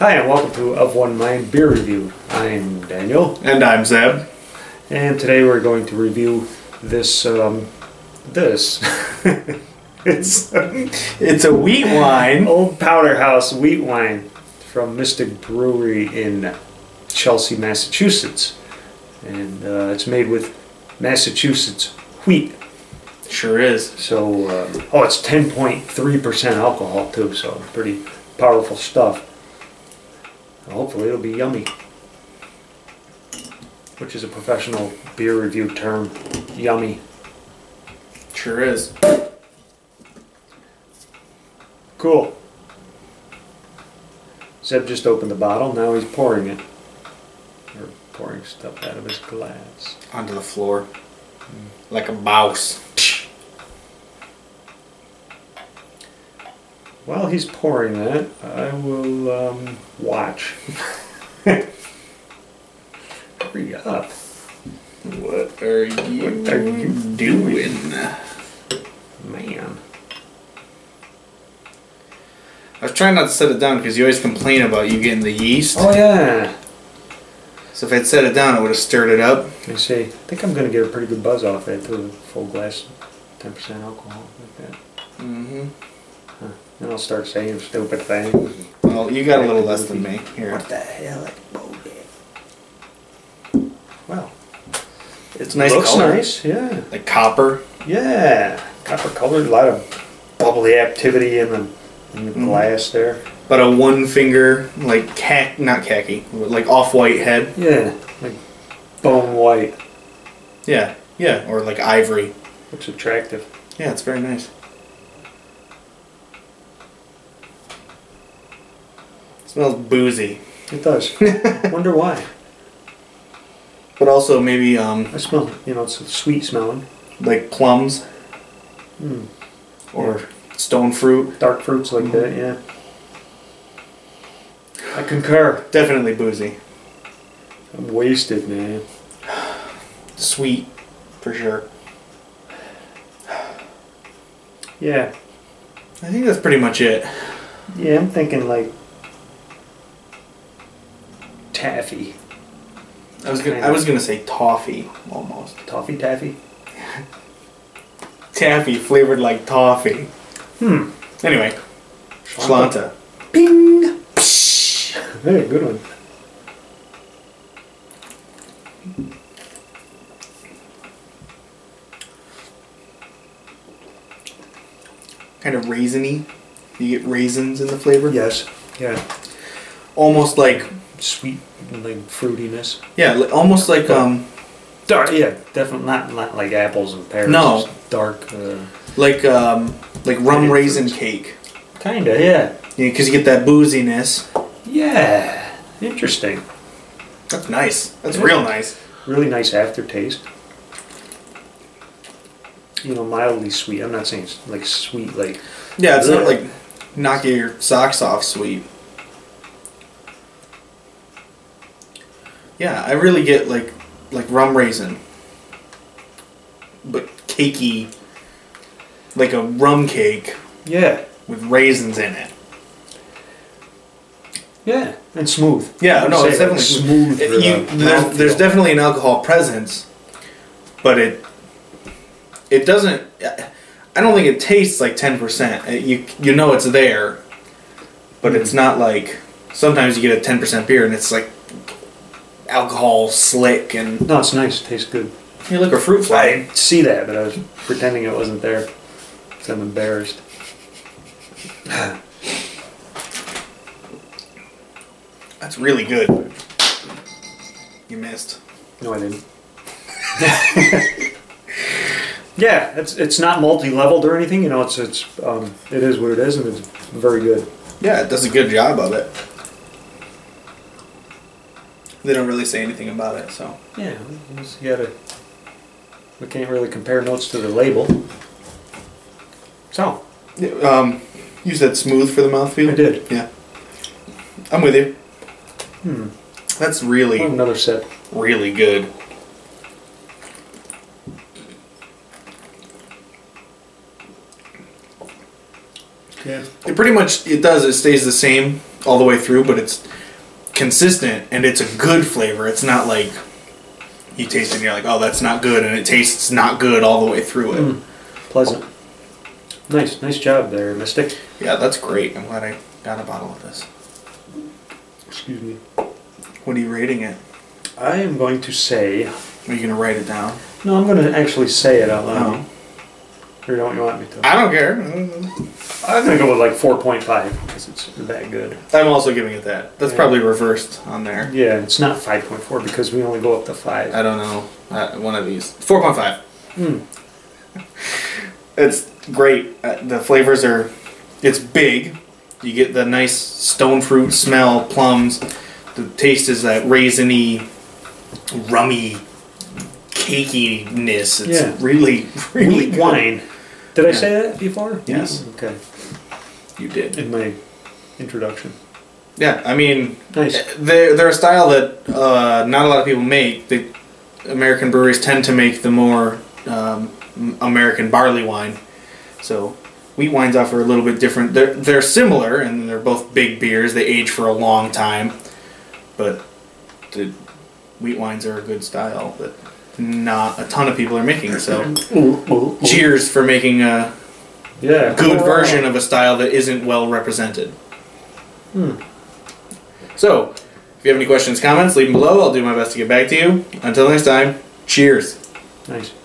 Hi, and welcome to Of One Mind Beer Review. I'm Daniel. And I'm Zeb. And today we're going to review this, It's a Wheatwine. Old Powderhouse Wheatwine from Mystic Brewery in Chelsea, Massachusetts. And it's made with Massachusetts wheat. Sure is. So, oh, it's 10.3% alcohol too, so pretty powerful stuff. Hopefully it'll be yummy, which is a professional beer review term, yummy. Sure is. Cool. Zeb just opened the bottle, now he's pouring it. Or pouring stuff out of his glass. Onto the floor. Like a mouse. While he's pouring that, I will watch. Hurry up. What are you doing? Man. I was trying not to set it down because you always complain about you getting the yeast. Oh, yeah. So if I'd set it down, I would have stirred it up. I see. I think I'm going to get a pretty good buzz off that through a full glass of 10% alcohol like that. Mm-hmm. Huh. And I'll start saying stupid things. Well, you got a little less than me. Here. What the hell? Wow. It's nice. Looks color. Nice, yeah. Like copper. Yeah. Copper colored. A lot of bubbly activity in the glass there. But a one finger, like not khaki, like off-white head. Yeah. Like bone white. Yeah. Yeah. Or like ivory. Looks attractive. Yeah, it's very nice. Smells boozy. It does. Wonder why. But also maybe I smell, you know, it's sweet smelling. Like plums. Mm. Or yeah. Stone fruit. Dark fruits like that, yeah. I concur. Definitely boozy. I'm wasted, man. Sweet, for sure. Yeah. I think that's pretty much it. Yeah, I'm thinking like taffy. I was gonna say toffee almost. Toffee taffy. Taffy flavored like toffee. Hmm. Anyway, Schlanta. Bing. Psh. Hey, good one. Kind of raisiny. You get raisins in the flavor. Yes. Yeah. Almost like sweet, like fruitiness. Yeah, almost like dark. Yeah, definitely not like apples and pears. No, dark. Like rum raisin cake. Kinda, yeah. Yeah, because you get that booziness. Yeah, interesting. That's nice. That's real nice. Really nice aftertaste. You know, mildly sweet. I'm not saying like sweet, like. Yeah, it's not like knock your socks off sweet. Yeah, I really get like rum raisin, but cakey, like a rum cake. Yeah, with raisins in it. Yeah, and smooth. Yeah, no, it's definitely smooth. There's definitely an alcohol presence, but it doesn't. I don't think it tastes like 10%. You know it's there, but it's not like sometimes you get a 10% beer and it's like alcohol slick and no, it's nice. It tastes good. You look a fruit fly. I didn't see that, but I was pretending it wasn't there because I'm embarrassed. That's really good. You missed. No, I didn't. Yeah, it's not multi-leveled or anything. You know, it is what it is, and it's very good. Yeah, it does a good job of it. They don't really say anything about it, so. Yeah, we can't really compare notes to the label. So. Yeah, you said smooth for the mouthfeel? I did. Yeah. I'm with you. Hmm. That's really. I'll have another sip. Really good. Yeah. It pretty much, it does, it stays the same all the way through, but it's consistent and it's a good flavor. It's not like you taste it and you're like, oh, that's not good, and it tastes not good all the way through it. Mm. Pleasant. Nice, nice job there, Mystic. Yeah, that's great. I'm glad I got a bottle of this. Excuse me. What are you rating it? I am going to say... Are you going to write it down? No, I'm going to actually say it out loud. No. Or don't you want me to? I don't care. I'm going to go with like 4.5 because it's that good. I'm also giving it that. That's probably reversed on there. Yeah, it's not 5.4 because we only go up to 5. I don't know. One of these. 4.5. Mm. It's great. The flavors are... It's big. You get the nice stone fruit smell, plums. The taste is that raisiny, rummy... cakiness. It's really, really good. Wheatwine. Did I say that before? Yes. Okay. You did. In my introduction. Yeah, I mean, nice. They're a style that not a lot of people make. The American breweries tend to make the more American barley wine. So wheat wines are a little bit different. They're similar, and they're both big beers. They age for a long time. But the wheat wines are a good style that... not a ton of people are making, so cheers for making a good version of a style that isn't well represented. Hmm. So, if you have any questions, comments, leave them below. I'll do my best to get back to you. Until next time, cheers. Nice.